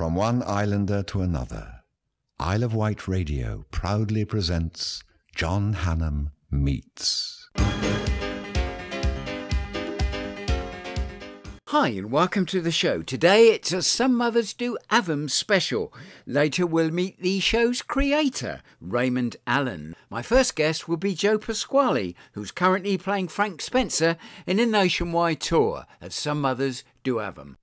From one islander to another, Isle of Wight Radio proudly presents John Hannam Meets. Hi and welcome to the show. Today it's a Some Mothers Do 'Ave 'Em special. Later we'll meet the show's creator, Raymond Allen. My first guest will be Joe Pasquale, who's currently playing Frank Spencer in a nationwide tour of Some Mothers Do 'Ave 'Em.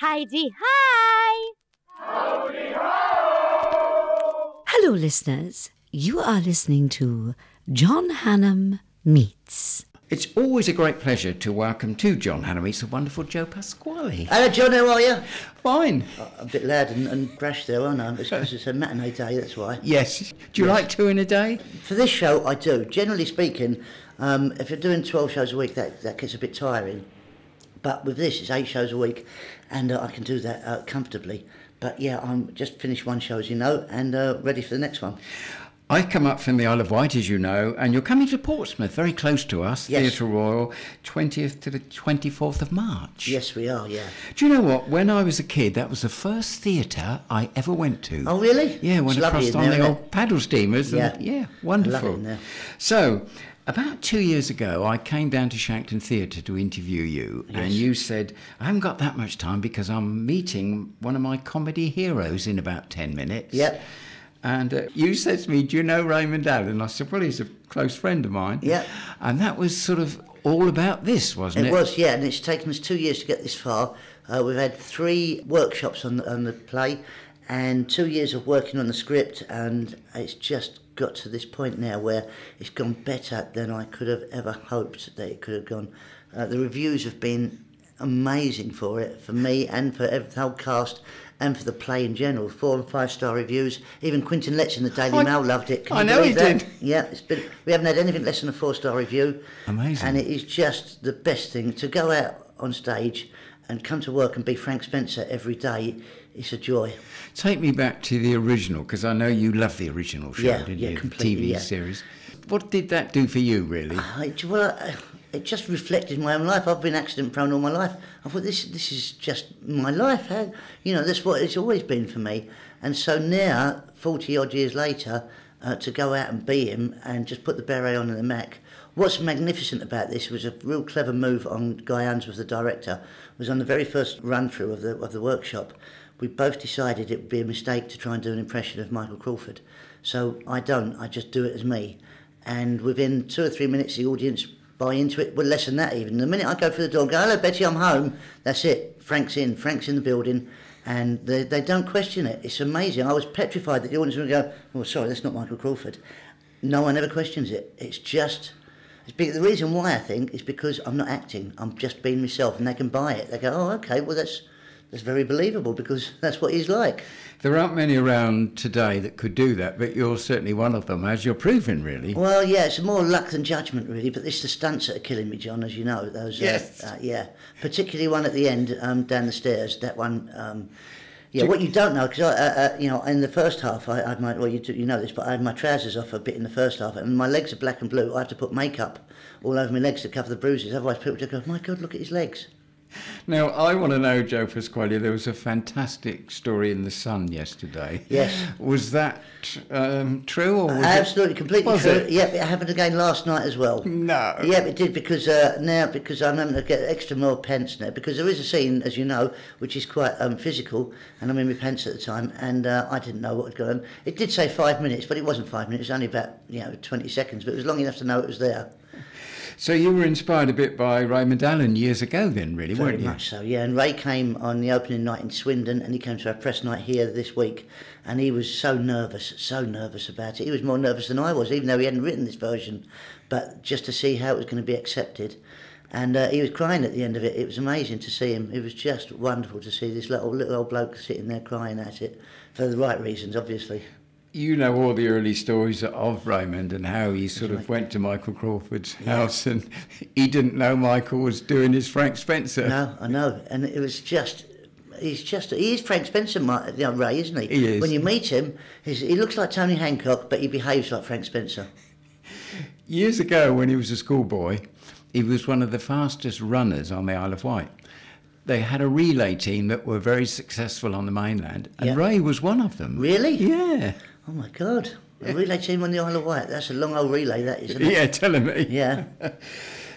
Heidi, hi! Howdy, ho! Hello, listeners. You are listening to John Hannam Meets. It's always a great pleasure to welcome to John Hannam Meets the wonderful Joe Pasquale. Hello, John, how are you? Fine. A bit loud and brash there, aren't I? Because it's a matinee day, that's why. Yes. Do you like two in a day? For this show, I do. Generally speaking, if you're doing 12 shows a week, that gets a bit tiring. But with this, it's 8 shows a week, and I can do that comfortably. But yeah, I'm just finished one show, as you know, and ready for the next one. I've come up from the Isle of Wight, as you know, and you're coming to Portsmouth, very close to us, yes. Theatre Royal, 20th to the 24th of March. Yes, we are, yeah. Do you know what? When I was a kid, that was the first theatre I ever went to. Oh, really? Yeah, when I crossed on the old paddle steamers. Yeah. Yeah, wonderful. I love it in there. So, about 2 years ago, I came down to Shanklin Theatre to interview you, yes. And you said, I haven't got that much time because I'm meeting one of my comedy heroes in about 10 minutes. Yep. And you said to me, do you know Raymond Allen? I said, well, he's a close friend of mine. Yeah. And that was sort of all about this, wasn't it? It was, yeah, and it's taken us 2 years to get this far. We've had 3 workshops on the play and 2 years of working on the script, and it's just got to this point now where it's gone better than I could have ever hoped that it could have gone. The reviews have been amazing for it, for me and for the whole cast, and for the play in general. 4- and 5-star reviews. Even Quentin Letts in the Daily Mail loved it. Can I know he that? Did. Yeah, it's been, we haven't had anything less than a 4-star review. Amazing. And it is just the best thing. To go out on stage and come to work and be Frank Spencer every day, it's a joy. Take me back to the original, because I know you love the original show, didn't you? Completely, the TV series. What did that do for you, really? It just reflected my own life. I've been accident-prone all my life. I thought, this is just my life. You know, that's what it's always been for me. And so now, 40-odd years later, to go out and be him and just put the beret on and the Mac. What's magnificent about this was a real clever move on Guy Unsworth, the director. It was on the very first run-through of the workshop. We both decided it would be a mistake to try and do an impression of Michael Crawford. So I don't. I just do it as me. And within 2 or 3 minutes, the audience buy into it. Well, less than that even. The minute I go through the door and go, hello, Betty, I'm home, that's it. Frank's in the building, and they don't question it. It's amazing. I was petrified that the audience would go, oh, sorry, that's not Michael Crawford. No one ever questions it. It's just... The reason why, I think, is because I'm not acting. I'm just being myself, and they can buy it. They go, oh, OK, well, that's very believable, because that's what he's like. There aren't many around today that could do that, but you're certainly one of them, as you're proving, really. Well, yeah, it's more luck than judgment, really, but it's the stunts that are killing me, John, as you know. Those, yes. Yeah, particularly one at the end, down the stairs, that one... yeah, what you don't know, because you know, in the first half, I had my, well, you know this, but I had my trousers off a bit in the first half, and my legs are black and blue. I have to put makeup all over my legs to cover the bruises, otherwise people just go, my God, look at his legs. Now, I want to know, Joe Pasquale, there was a fantastic story in The Sun yesterday. Yes. Was that true? Or was absolutely, completely true. Yep, it happened again last night as well. No. Yep, it did, because now, because I'm having to get extra more pants now, because there is a scene, as you know, which is quite physical, and I'm in my pants at the time, and I didn't know what had gone on. It did say 5 minutes, but it wasn't 5 minutes, it was only about, you know, 20 seconds, but it was long enough to know it was there. So you were inspired a bit by Raymond Allen years ago then, really, weren't you? Very much so, yeah. And Ray came on the opening night in Swindon, and he came to our press night here this week, and he was so nervous about it. He was more nervous than I was, even though he hadn't written this version, but just to see how it was going to be accepted. And he was crying at the end of it. It was amazing to see him. It was just wonderful to see this little old bloke sitting there crying at it, for the right reasons, obviously. You know all the early stories of Raymond and how he sort of went to Michael Crawford's house, and he didn't know Michael was doing his Frank Spencer. No, I know. And it was just... he is Frank Spencer, you know, Ray, isn't he? He is. When you meet him, he looks like Tony Hancock, but he behaves like Frank Spencer. Years ago, when he was a schoolboy, he was one of the fastest runners on the Isle of Wight. they had a relay team that were very successful on the mainland, and Ray was one of them. Really? Yeah. Oh, my God. A relay team on the Isle of Wight. That's a long old relay, that, isn't it? Yeah, telling me. Yeah.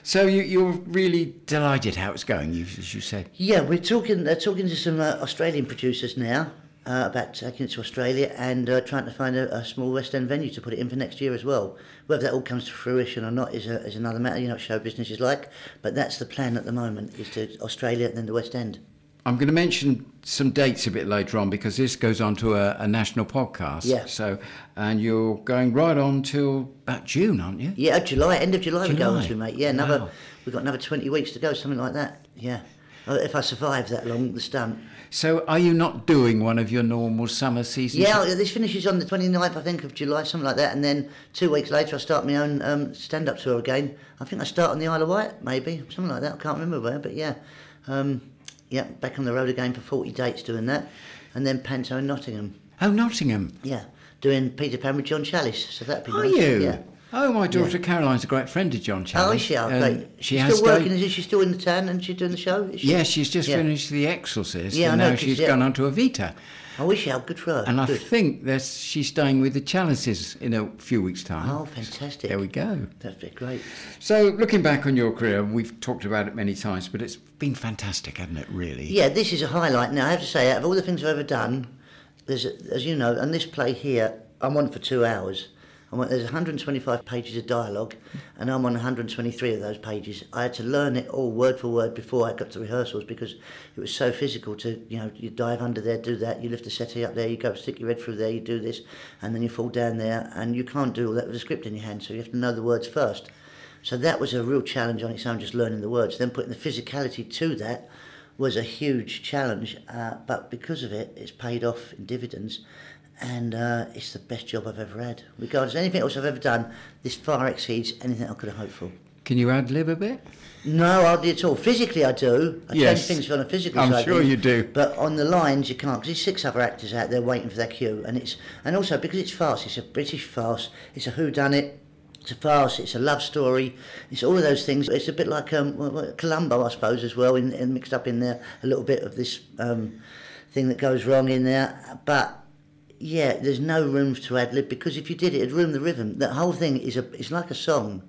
So you're really delighted how it's going, as you said. Yeah, we're talking to some Australian producers now about taking it to Australia and trying to find a small West End venue to put it in for next year as well. Whether that all comes to fruition or not is another matter. You know what show business is like, but that's the plan at the moment, is to Australia and then the West End. I'm going to mention some dates a bit later on because this goes on to a national podcast. Yeah. So, and you're going right on till about June, aren't you? Yeah, July, end of July we go on to, mate. Yeah, we've got another 20 weeks to go, something like that. Yeah. If I survive that long, the stunt. So are you not doing one of your normal summer seasons? Yeah, this finishes on the 29th, I think, of July, something like that. And then 2 weeks later, I start my own stand-up tour again. I think I start on the Isle of Wight, maybe, something like that. I can't remember where, but yeah. Yeah, back on the road again for 40 dates doing that. And then Panto in Nottingham. Oh, Nottingham? Yeah, doing Peter Pan with John Challis, so that'd be nice. Are you? Yeah. Oh, my daughter Caroline's a great friend of John Challis. Oh, is she? Is she still in the town and she's doing the show? Is she? Yeah, she's just finished The Exorcist and now she's gone on to Evita. Oh, is she? Oh, good for her. And good. I think she's staying with the Challises in a few weeks' time. Oh, fantastic. There we go. That'd be great. So, looking back on your career, we've talked about it many times, but it's been fantastic, hasn't it, really? Yeah, this is a highlight. Now, I have to say, out of all the things I've ever done, there's, as you know, and this play here, I'm on for 2 hours. There's 125 pages of dialogue, and I'm on 123 of those pages. I had to learn it all word for word before I got to rehearsals because it was so physical to, you dive under there, do that, you lift the settee up there, you go stick your head through there, you do this, and then you fall down there, and you can't do all that with a script in your hand, so you have to know the words first. So that was a real challenge on its own, just learning the words. Then putting the physicality to that was a huge challenge, but because of it, it's paid off in dividends. And it's the best job I've ever had. Regardless of anything else I've ever done, this far exceeds anything I could have hoped for. Can you ad-lib a bit? No, hardly at all. Physically I do. I change things on a physical side. I'm sure you do. But on the lines you can't, because there's 6 other actors out there waiting for their cue. And also because it's farce, it's a British farce, it's a whodunit, it's a farce, it's a love story, it's all of those things. It's a bit like Columbo, I suppose, as well, in mixed up in there, a little bit of this thing that goes wrong in there. But... yeah, there's no room to ad-lib, because if you did it, it'd ruin the rhythm. The whole thing is like a song.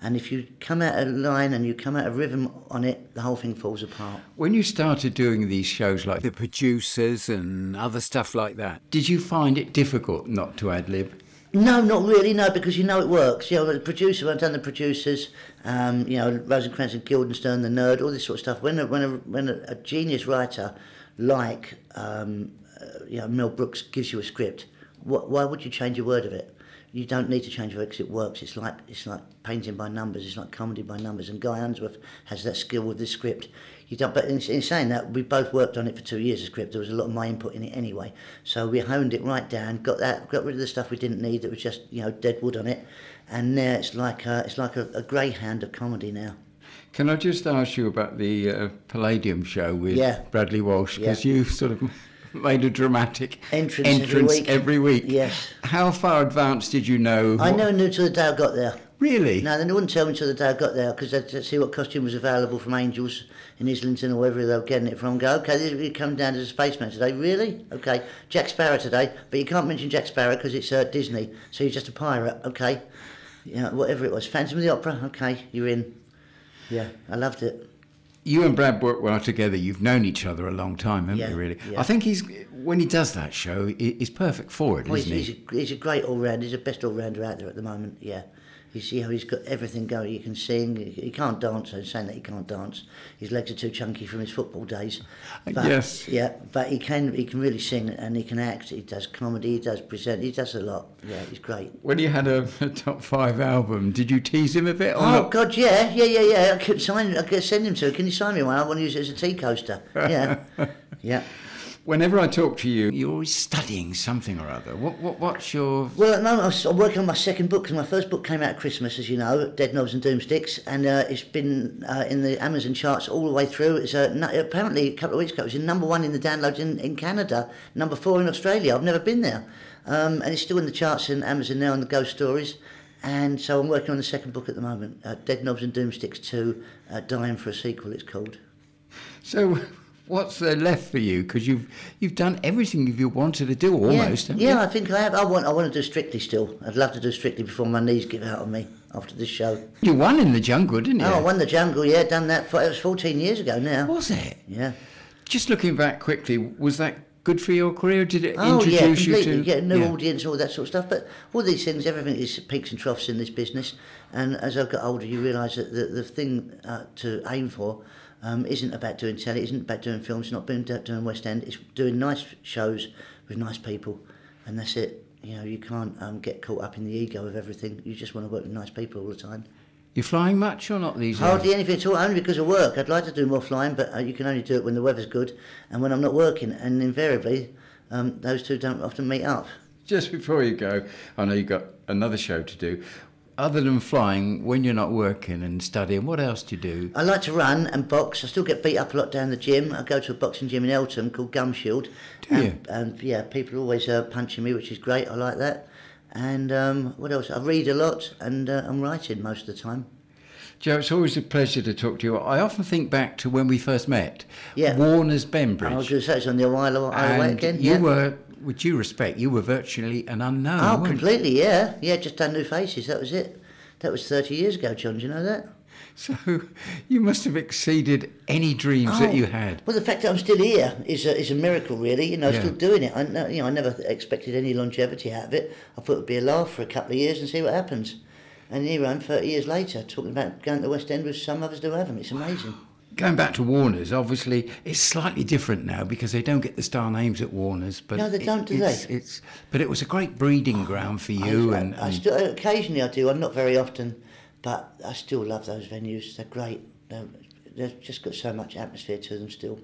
And if you come out of line and you come out of rhythm on it, the whole thing falls apart. When you started doing these shows like the producers and other stuff like that, did you find it difficult not to ad-lib? No, not really, no, because you know it works. You know, the producer, I've done the producers, Rosencrantz and Guildenstern, The Nerd, all this sort of stuff. When a genius writer like... Mel Brooks gives you a script. Why would you change a word of it? You don't need to change a word because it works. It's like painting by numbers. It's like comedy by numbers. And Guy Unsworth has that skill with this script. You don't. But in saying that, we both worked on it for 2 years. The script. There was a lot of my input in it anyway. So we honed it right down. Got rid of the stuff we didn't need. That was just dead wood on it. And now it's like a greyhound of comedy now. Can I just ask you about the Palladium show with Bradley Walsh? Because you sort of. Made a dramatic entrance every week. Yes. How far advanced did you know? I never knew till the day I got there. Really? No, they wouldn't tell me till the day I got there because they'd see what costume was available from Angels in Islington or wherever they were getting it from. Go, okay, you come down as a spaceman today. Really? Okay, Jack Sparrow today, but you can't mention Jack Sparrow because it's Disney, so you're just a pirate. Okay, whatever it was, Phantom of the Opera. Okay, you're in. Yeah, I loved it. You and Brad work well together. You've known each other a long time, haven't you, really? Yeah. I think when he does that show, he's perfect for it, isn't he? He's a great all-rounder. He's the best all-rounder out there at the moment, yeah. You see how he's got everything going. You can sing. He can't dance. I'm saying that he can't dance. His legs are too chunky from his football days. But, yes. Yeah, but he can really sing and he can act. He does comedy. He does present. He does a lot. Yeah, he's great. When you had a top 5 album, did you tease him a bit? God, yeah. I could sign. I could send him to. Can you sign me one? I want to use it as a tea coaster. Yeah, yeah. Whenever I talk to you, you're always studying something or other. What's your... Well, at the moment, I'm working on my second book, because my first book came out at Christmas, as you know, Dead Knobs and Doomsticks, and it's been in the Amazon charts all the way through. It's apparently, a couple of weeks ago, it was #1 in the downloads in Canada, #4 in Australia. I've never been there. And it's still in the charts in Amazon now on the Ghost Stories. And so I'm working on the second book at the moment, Dead Knobs and Doomsticks 2, Dying for a Sequel, it's called. So what's there left for you? Because you've done everything you wanted to do almost, haven't you? Yeah, I think I have. I want to do Strictly still. I'd love to do Strictly before my knees give out on me after this show. You won in The Jungle, didn't you? Oh, I won The Jungle, yeah. Done that for, it was 14 years ago now. Was it? Yeah. Just looking back quickly, was that good for your career? Did it introduce you to... yeah, new audience, all that sort of stuff. But all these things, everything is peaks and troughs in this business. And as I got older, you realise that the thing to aim for isn't about doing telly, isn't about doing films, not doing West End. It's doing nice shows with nice people, and that's it. You know, you can't get caught up in the ego of everything. You just want to work with nice people all the time. You flying much or not these days? Hardly anything at all, only because of work. I'd like to do more flying, but you can only do it when the weather's good and when I'm not working. And invariably, those two don't often meet up. Just before you go, I know you've got another show to do. Other than flying, when you're not working and studying, what else do you do? I like to run and box. I still get beat up a lot down the gym. I go to a boxing gym in Eltham called Gumshield. Do you? And yeah, people are always punching me, which is great. I like that. And what else? I read a lot, and I'm writing most of the time. Joe, it's always a pleasure to talk to you. I often think back to when we first met. Yeah. Warner's Benbridge. I was going to say it's on the Isle of Wight again. You were, with due respect, you were virtually an unknown. Oh, completely, yeah. Yeah, just done New Faces, that was it. That was 30 years ago, John, do you know that? So you must have exceeded any dreams that you had. Well, the fact that I'm still here is a miracle, really. You know, still doing it. I never expected any longevity out of it. I thought it would be a laugh for a couple of years and see what happens. And here I am, 30 years later, talking about going to the West End with Some Mothers Do 'Ave 'Em. It's amazing. Wow. Going back to Warner's, obviously, it's slightly different now because they don't get the star names at Warner's. But no, they don't, do they? But it was a great breeding ground for you. I still, occasionally I do. I'm not very often. But I still love those venues. They're great. They've just got so much atmosphere to them still.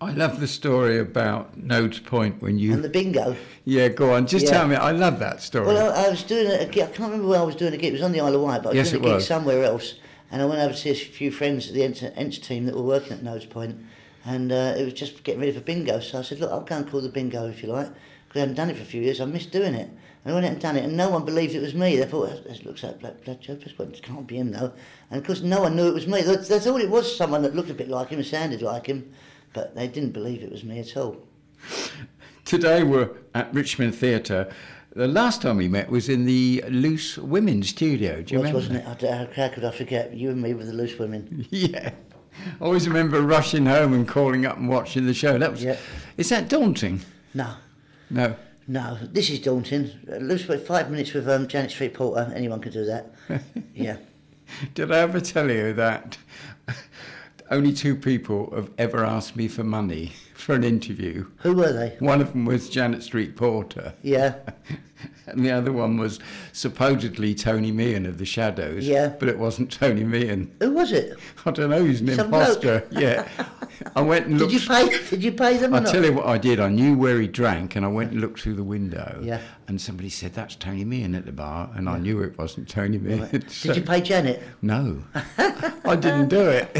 I love the story about Nodes Point when you... And the bingo. Yeah, go on. Just tell me. I love that story. Well, I was doing a gig. I can't remember where I was doing a gig. It was on the Isle of Wight, but I was doing a gig somewhere else. And I went over to see a few friends of the Ents team that were working at Nodes Point. And it was just getting ready for bingo. So I said, look, I'll go and call the bingo if you like. Because I hadn't done it for a few years. I missed doing it. And I went out and done it, and no one believed it was me. They thought, this looks like Joe Pasquale. It can't be him, though. And, of course, no one knew it was me. They thought it was someone that looked a bit like him and sounded like him, but they didn't believe it was me at all. Today we're at Richmond Theatre. The last time we met was in the Loose Women studio. Do you remember? Wasn't it? How could I forget? You and me with the Loose Women. Yeah. I always remember rushing home and calling up and watching the show. That was. Yeah. Is that daunting? No. No. No, this is daunting. Loose with 5 minutes with Janet Street Porter. Anyone can do that. Yeah. Did I ever tell you that only two people have ever asked me for money for an interview? Who were they? One of them was Janet Street Porter. Yeah. And the other one was supposedly Tony Meehan of The Shadows. Yeah. But it wasn't Tony Meehan. Who was it? I don't know. He's an imposter. Yeah. I went and looked. Did you pay them? I'll tell you what I did. I knew where he drank, and I went and looked through the window. Yeah. And somebody said, "That's Tony Meehan at the bar," and I knew it wasn't Tony Meehan. Right. So, did you pay Janet? No, I didn't do it.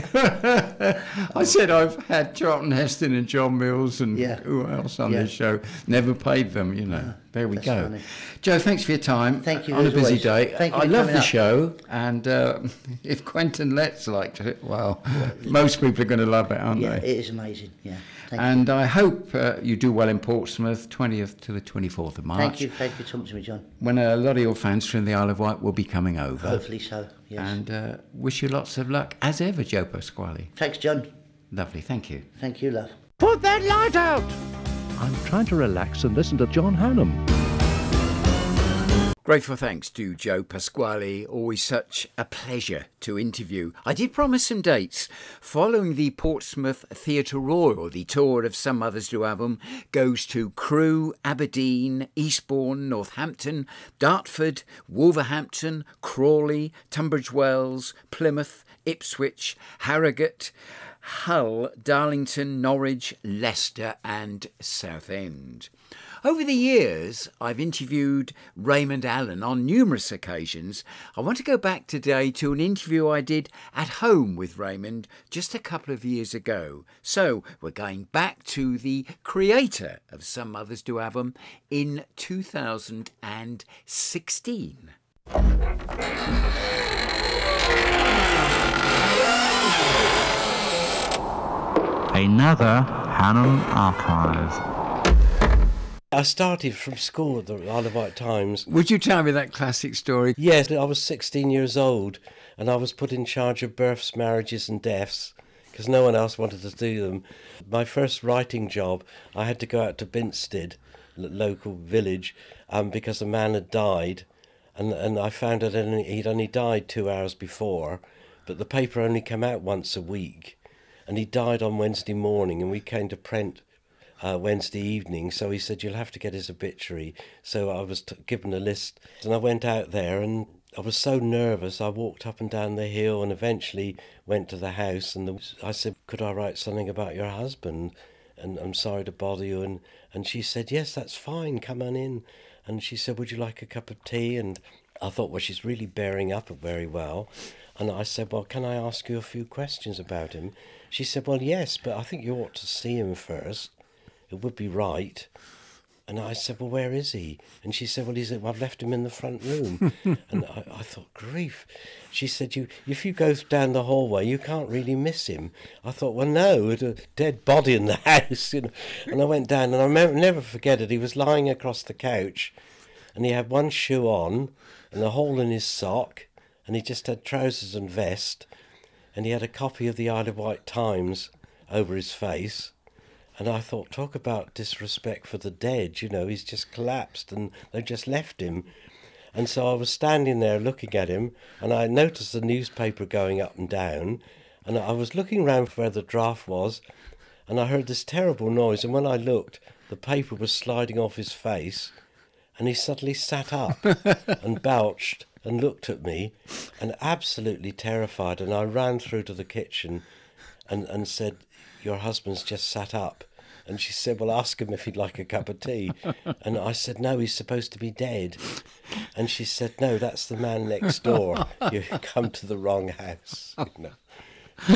I said I've had John Heston and John Mills and who else on this show. Never paid them, you know. There we go. Funny. Joe, thanks for your time. Thank you. On a busy day. Thank you. I love the show, and if Quentin Letts liked it, most people are going to love it, aren't they? Yeah, it is amazing. Yeah. Thank you. I hope you do well in Portsmouth, 20th to the 24th of March. Thank you. Thank you for talking to me, John. When a lot of your fans from the Isle of Wight will be coming over. Hopefully so. Yes. And wish you lots of luck, as ever, Joe Pasquale. Thanks, John. Lovely. Thank you. Thank you, love. Put that light out. I'm trying to relax and listen to John Hannum. Grateful thanks to Joe Pasquale, always such a pleasure to interview. I did promise some dates. Following the Portsmouth Theatre Royal, the tour of Some Mothers Do 'Ave 'Em goes to Crewe, Aberdeen, Eastbourne, Northampton, Dartford, Wolverhampton, Crawley, Tunbridge Wells, Plymouth, Ipswich, Harrogate, Hull, Darlington, Norwich, Leicester and Southend. Over the years, I've interviewed Raymond Allen on numerous occasions. I want to go back today to an interview I did at home with Raymond just a couple of years ago. So we're going back to the creator of Some Mothers Do 'Ave 'Em in 2016. another Hannum archive. I started from school at the Isle of Wight Times. Would you tell me that classic story? Yes, I was 16 years old and I was put in charge of births, marriages and deaths, because no one else wanted to do them. My first writing job, I had to go out to Binstead, local village, because a man had died, and I found out he'd only died 2 hours before, but the paper only came out once a week, and he died on Wednesday morning, and we came to print Wednesday evening, so he said, you'll have to get his obituary. So I was given a list, and I went out there, and I was so nervous, I walked up and down the hill and eventually went to the house, and I said, could I write something about your husband? And I'm sorry to bother you. And she said, yes, that's fine, come on in. And she said, would you like a cup of tea? And I thought, well, she's really bearing up very well. And I said, well, can I ask you a few questions about him? She said, well, yes, but I think you ought to see him first. It would be right. And I said, well, where is he? And she said, well, I've left him in the front room. And I thought, grief. She said, if you go down the hallway, you can't really miss him. I thought, well, no, a dead body in the house. You know? And I went down, and I never forget it. He was lying across the couch, and he had one shoe on and a hole in his sock, and he just had trousers and vest, and he had a copy of the Isle of Wight Times over his face. And I thought, talk about disrespect for the dead, you know, he's just collapsed and they've just left him. And so I was standing there looking at him, and I noticed the newspaper going up and down, and I was looking round for where the draft was, and I heard this terrible noise, and when I looked, the paper was sliding off his face, and he suddenly sat up and belched and looked at me, and absolutely terrified, and I ran through to the kitchen and said, your husband's just sat up. And she said, well, ask him if he'd like a cup of tea. And I said, no, he's supposed to be dead. And she said, no, that's the man next door. You've come to the wrong house. You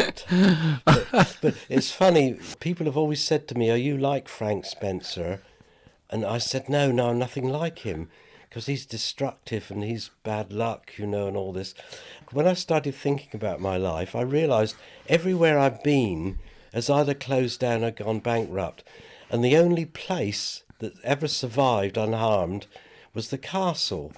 know. But it's funny, people have always said to me, are you like Frank Spencer? And I said, no, I'm nothing like him, because he's destructive and he's bad luck, you know, and all this. When I started thinking about my life, I realised everywhere I've been has either closed down or gone bankrupt. And the only place that ever survived unharmed was the castle.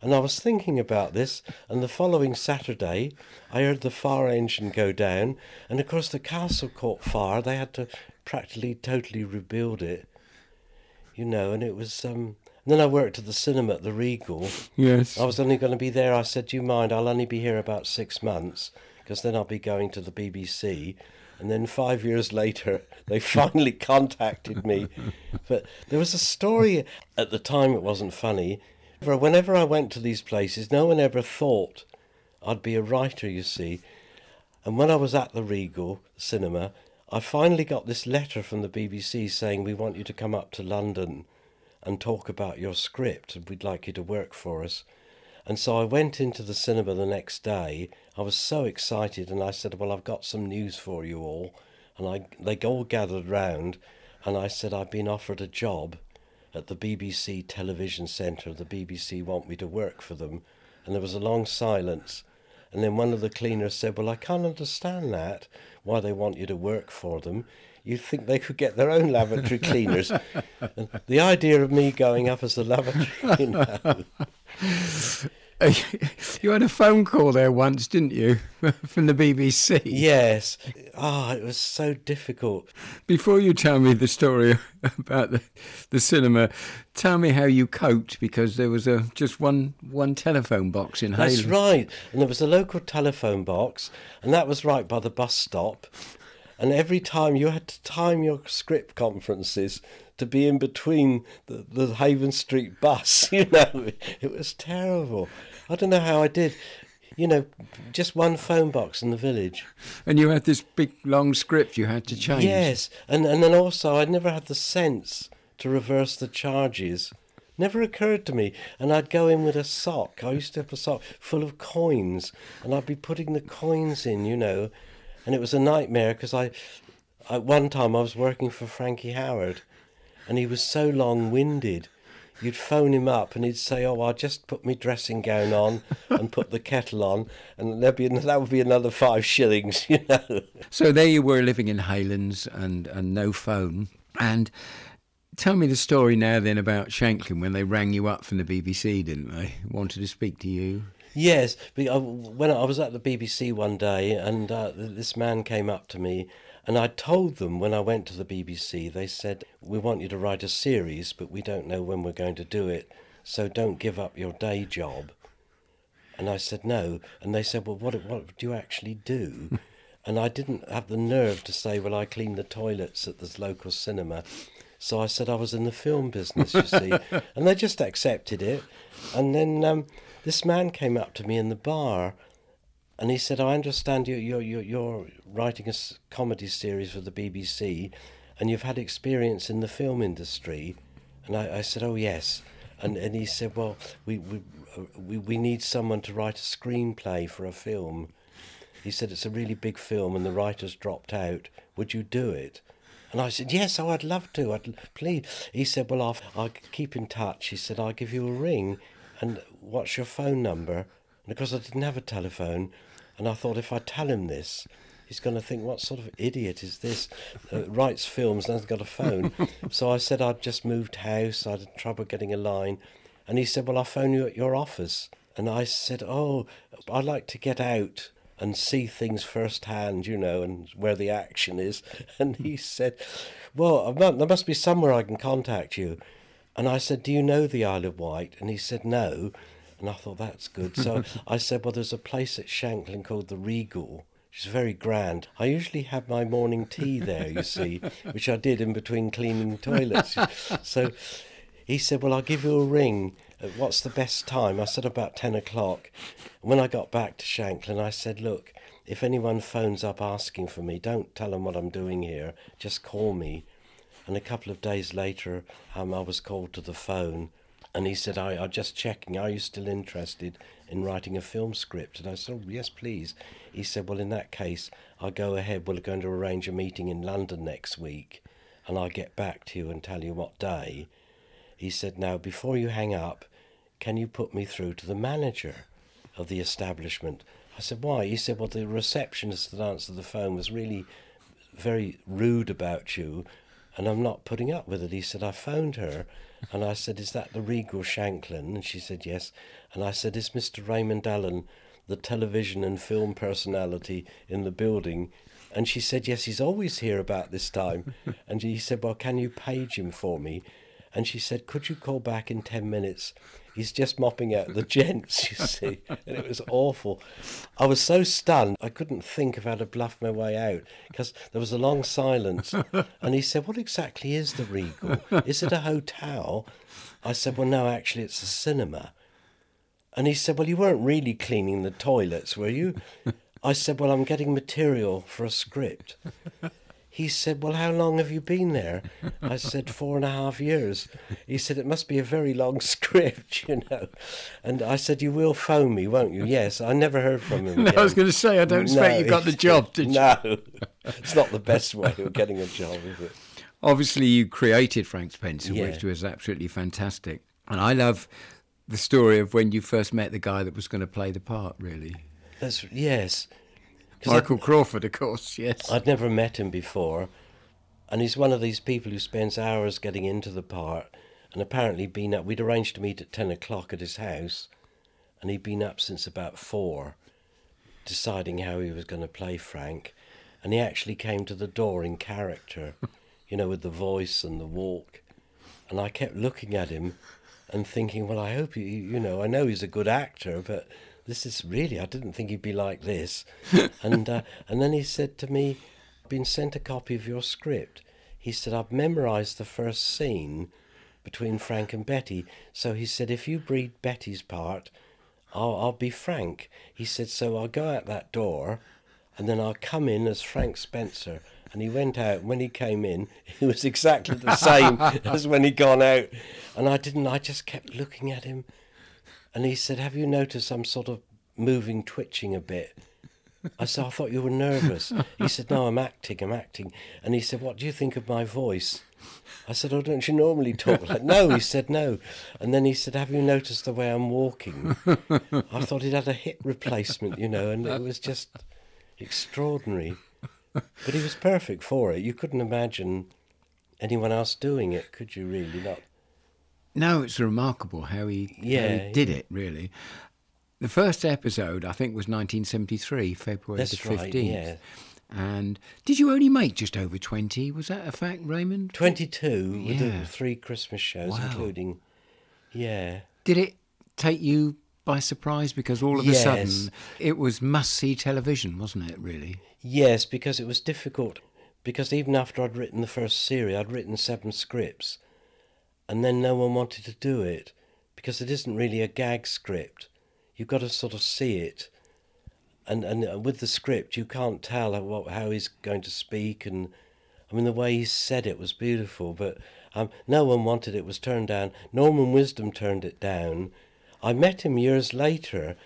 And I was thinking about this, and the following Saturday, I heard the fire engine go down, and of course the castle caught fire. They had to practically totally rebuild it, you know, and it was... And then I worked at the cinema at the Regal. Yes. I was only going to be there. I said, do you mind? I'll only be here about 6 months, because then I'll be going to the BBC. And then 5 years later, they finally contacted me. But there was a story, at the time it wasn't funny. Whenever I went to these places, no one ever thought I'd be a writer, you see. And when I was at the Regal cinema, I finally got this letter from the BBC saying, we want you to come up to London and talk about your script, and we'd like you to work for us. And so I went into the cinema the next day. I was so excited, and I said, well, I've got some news for you all. And they all gathered round, and I said, I've been offered a job at the BBC Television Centre. The BBC want me to work for them. And there was a long silence. And then one of the cleaners said, well, I can't understand that, why they want you to work for them. You'd think they could get their own lavatory cleaners. And the idea of me going up as the lavatory cleaner... You had a phone call there once, didn't you, from the BBC? Yes. Ah, it was so difficult. Before you tell me the story about the cinema, tell me how you coped, because there was just one telephone box in Haley. That's right. And there was a local telephone box, and that was right by the bus stop. And every time you had to time your script conferences to be in between the Haven Street bus, you know. It was terrible. I don't know how I did. You know, just one phone box in the village. And you had this big, long script you had to change. Yes, and then also I never had the sense to reverse the charges. Never occurred to me. And I'd go in with a sock. I used to have a sock full of coins, and I'd be putting the coins in, you know. And it was a nightmare, because at one time I was working for Frankie Howard, and he was so long-winded. you'd phone him up and he'd say, oh, I just put my dressing gown on and put the kettle on, and that would be another 5 shillings, you know. So there you were, living in Highlands and no phone. And tell me the story now then about Shanklin, when they rang you up from the BBC, didn't they? Wanted to speak to you. Yes, when I was at the BBC one day, and this man came up to me, and I told them when I went to the BBC, they said, we want you to write a series, but we don't know when we're going to do it, so don't give up your day job. And I said, no. And they said, well, what do you actually do? And I didn't have the nerve to say, well, I clean the toilets at this local cinema. So I said I was in the film business, you see. And they just accepted it. And then this man came up to me in the bar and he said, I understand you're writing a comedy series for the BBC and you've had experience in the film industry. And I said, oh, yes. And he said, well, we need someone to write a screenplay for a film. He said, it's a really big film and the writer's dropped out. Would you do it? And I said, yes, oh, I'd love to, please. He said, well, I'll keep in touch. He said, I'll give you a ring. And what's your phone number? And of course, I didn't have a telephone. And I thought, if I tell him this, he's going to think, what sort of idiot is this? Writes films and hasn't got a phone. So I said, I'd just moved house. I had trouble getting a line. And he said, well, I'll phone you at your office. And I said, oh, I'd like to get out and see things firsthand, you know, and where the action is. And he said, well, there must be somewhere I can contact you. And I said, do you know the Isle of Wight? And he said, no. And I thought, that's good. So I said, well, there's a place at Shanklin called the Regal, which is very grand. I usually have my morning tea there, you see, which I did in between cleaning toilets. So he said, well, I'll give you a ring. What's the best time? I said, about 10 o'clock. When I got back to Shanklin, I said, look, if anyone phones up asking for me, don't tell them what I'm doing here. Just call me. And a couple of days later, I was called to the phone. And he said, I'm just checking, are you still interested in writing a film script? And I said, oh, yes, please. He said, well, in that case, I'll go ahead. We're going to arrange a meeting in London next week. And I'll get back to you and tell you what day. He said, now, before you hang up, can you put me through to the manager of the establishment? I said, why? He said, well, the receptionist that answered the phone was really very rude about you, and I'm not putting up with it. He said, I phoned her, and I said, is that the Regal Shanklin? And she said, yes. And I said, is Mr. Raymond Allen the television and film personality in the building? And she said, yes, he's always here about this time. And he said, well, can you page him for me? And she said, could you call back in 10 minutes? He's just mopping out the gents, you see. And it was awful. I was so stunned, I couldn't think of how to bluff my way out, because there was a long silence. And he said, what exactly is the Regal? Is it a hotel? I said, well, no, actually, it's a cinema. And he said, well, you weren't really cleaning the toilets, were you? I said, well, I'm getting material for a script. He said, well, how long have you been there? I said, 4.5 years. He said, it must be a very long script, you know. And I said, you will phone me, won't you? Yes. I never heard from him again. I was going to say, I don't expect you got the job, did you? No, it's not the best way of getting a job, is it? Obviously, you created Frank Spencer, yeah, which was absolutely fantastic. And I love the story of when you first met the guy that was going to play the part, really. That's, yes. Michael Crawford, of course, yes. I'd never met him before, and he's one of these people who spends hours getting into the part, and apparently been up. We'd arranged to meet at 10 o'clock at his house, and he'd been up since about 4, deciding how he was going to play Frank, and he actually came to the door in character, you know, with the voice and the walk, and I kept looking at him and thinking, well, I hope, you know, I know he's a good actor, but this is really, I didn't think he'd be like this. And then he said to me, I've been sent a copy of your script. He said, I've memorised the first scene between Frank and Betty. So he said, if you read Betty's part, I'll be Frank. He said, so I'll go out that door and then I'll come in as Frank Spencer. And he went out, and when he came in, he was exactly the same as when he'd gone out. And I just kept looking at him. And he said, have you noticed I'm sort of moving, twitching a bit? I said, I thought you were nervous. He said, no, I'm acting, I'm acting. And he said, what do you think of my voice? I said, oh, don't you normally talk like... No, he said, no. And then he said, have you noticed the way I'm walking? I thought he'd had a hip replacement, you know, and it was just extraordinary. But he was perfect for it. You couldn't imagine anyone else doing it, could you, really? Not. No, it's remarkable how he did it, really. The first episode, I think, was 1973, February the 15th. Right, yeah. And did you only make just over 20? Was that a fact, Raymond? 22 with the 3 Christmas shows, including... Yeah. Did it take you by surprise? Because all of a sudden it was must-see television, wasn't it, really? Yes, because it was difficult. Because even after I'd written the first series, I'd written 7 scripts, and then no one wanted to do it, because it isn't really a gag script. You've got to sort of see it. And with the script, you can't tell how he's going to speak. And I mean, the way he said it was beautiful, but no one wanted it. It was turned down. Norman Wisdom turned it down. I met him years later,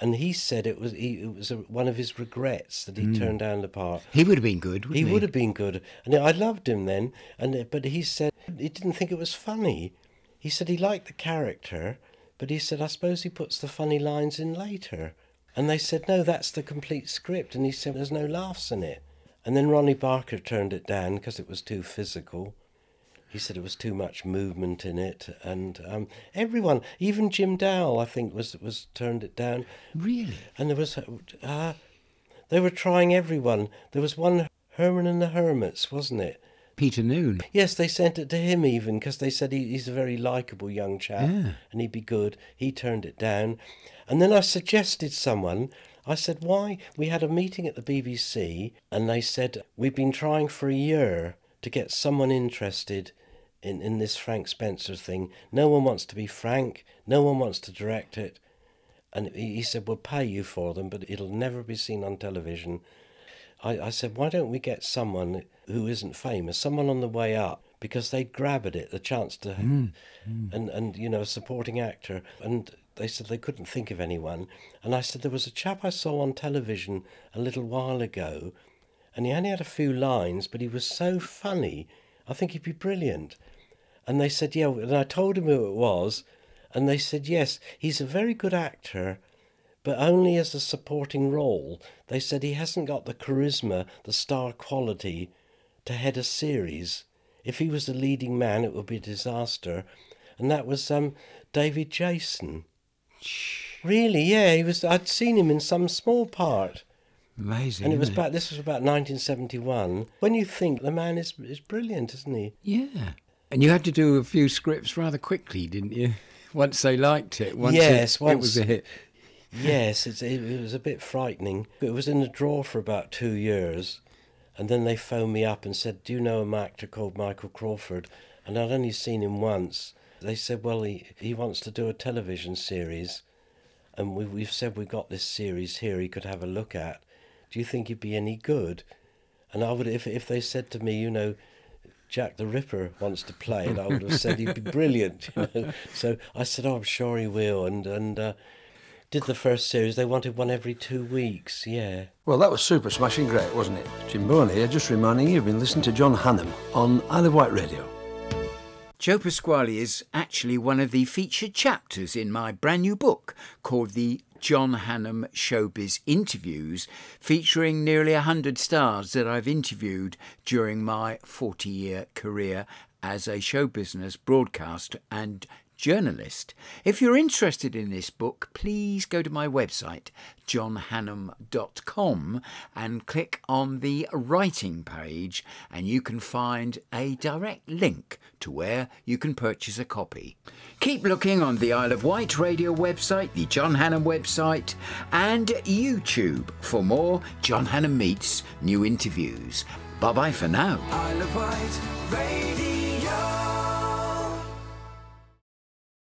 and he said it was one of his regrets that he turned down the part. He would have been good, wouldn't he? He would have been good. And I loved him then, but he said he didn't think it was funny. He said he liked the character, but he said, I suppose he puts the funny lines in later. And they said, no, that's the complete script. And he said, there's no laughs in it. And then Ronnie Barker turned it down because it was too physical. He said it was too much movement in it. And everyone, even Jim Dowell, I think, was turned it down. Really? And there was, they were trying everyone. There was one, Herman and the Hermits, wasn't it? Peter Noon. Yes, they sent it to him even, because they said he's a very likeable young chap and he'd be good. He turned it down. And then I suggested someone. I said, why? We had a meeting at the BBC and they said, we've been trying for a year to get someone interested in this Frank Spencer thing. No one wants to be Frank. No one wants to direct it. And he said, we'll pay you for them, but it'll never be seen on television. I said, why don't we get someone who isn't famous, someone on the way up, because they'd grab at it, the chance to... And you know, a supporting actor. And... They said they couldn't think of anyone. And I said, there was a chap I saw on television a little while ago, and he only had a few lines, but he was so funny. I think he'd be brilliant. And they said, yeah. And I told him who it was. And they said, yes, he's a very good actor, but only as a supporting role. They said he hasn't got the charisma, the star quality to head a series. If he was the leading man, it would be a disaster. And that was David Jason. Really, yeah, he was. I'd seen him in some small part. Amazing. And it was about. This was about 1971. When you think the man is brilliant, isn't he? Yeah. And you had to do a few scripts rather quickly, didn't you? Once they liked it. Once it was a hit. Yes, it was a bit frightening. It was in the drawer for about 2 years, and then they phoned me up and said, "Do you know an actor called Michael Crawford?" And I'd only seen him once. They said, well, he wants to do a television series, and we've said we've got this series here he could have a look at. Do you think he'd be any good? And I would, if they said to me, you know, Jack the Ripper wants to play it, I would have said he'd be brilliant. You know? So I said, oh, I'm sure he will, and did the first series. They wanted one every 2 weeks, yeah. Well, that was super smashing great, wasn't it? Jim Bourne here, just reminding you, you've been listening to John Hannam on Isle of Wight Radio. Joe Pasquale is actually one of the featured chapters in my brand new book called The John Hannam Showbiz Interviews, featuring nearly 100 stars that I've interviewed during my 40-year career as a show business broadcaster and journalist. If you're interested in this book, please go to my website, johnhannam.com, and click on the writing page, and you can find a direct link to where you can purchase a copy. Keep looking on the Isle of Wight Radio website, the John Hannam website, and YouTube for more John Hannam Meets new interviews. Bye-bye for now. Isle of Wight Radio.